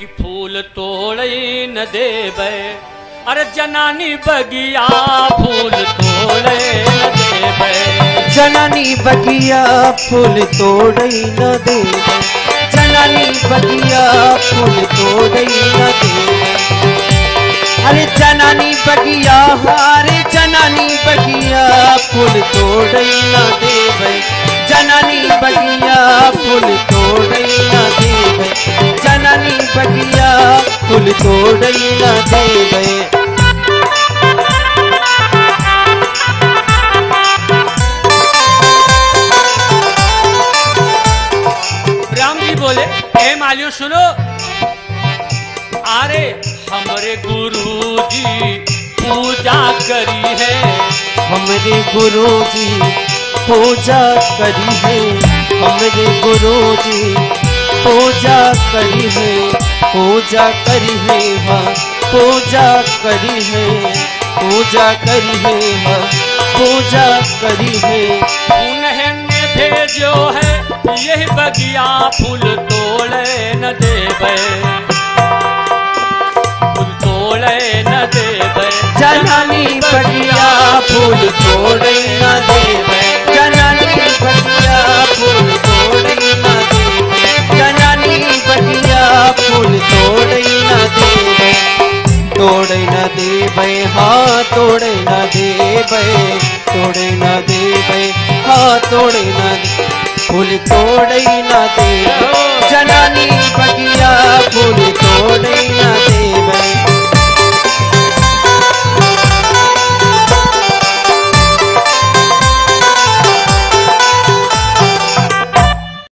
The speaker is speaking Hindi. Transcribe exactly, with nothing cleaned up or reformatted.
कि फूल तोड़े न देवे, अरे जनानी बगिया फूल तोड़े न देवे, जनानी बगिया फूल तोड़े न देवे, जनानी बगिया फूल तोड़े न देवे, अरे जनानी बगिया हारे जनानी बगिया फूल तोड़े न देवे, जनानी बगिया फूल तोड़े न देवे, जनानी बगिया फूल तोड़े न देवे। बोले हे मालियो सुनो, अरे हमारे गुरु जी पूजा करी है, हमारे गुरु जी पूजा करी है, हमारे गुरु जी पूजा करी है, पूजा करी है, माँ पूजा करी है, पूजा करी है, माँ पूजा करी है, उन्हें भेजो है यही बगिया फूल तोड़े न देवे, फूल तोड़े न देवे, जनानी बगिया फूल तोड़े न देवे, जनानी बगिया फूल तोड़े न देवे, जनानी बगिया फूल तोड़े न देवे, तोड़े न देवे, हाँ तोड़े न देवे, तोड़े न देवे, हाँ तोड़े न फूल तोड़े ना दे।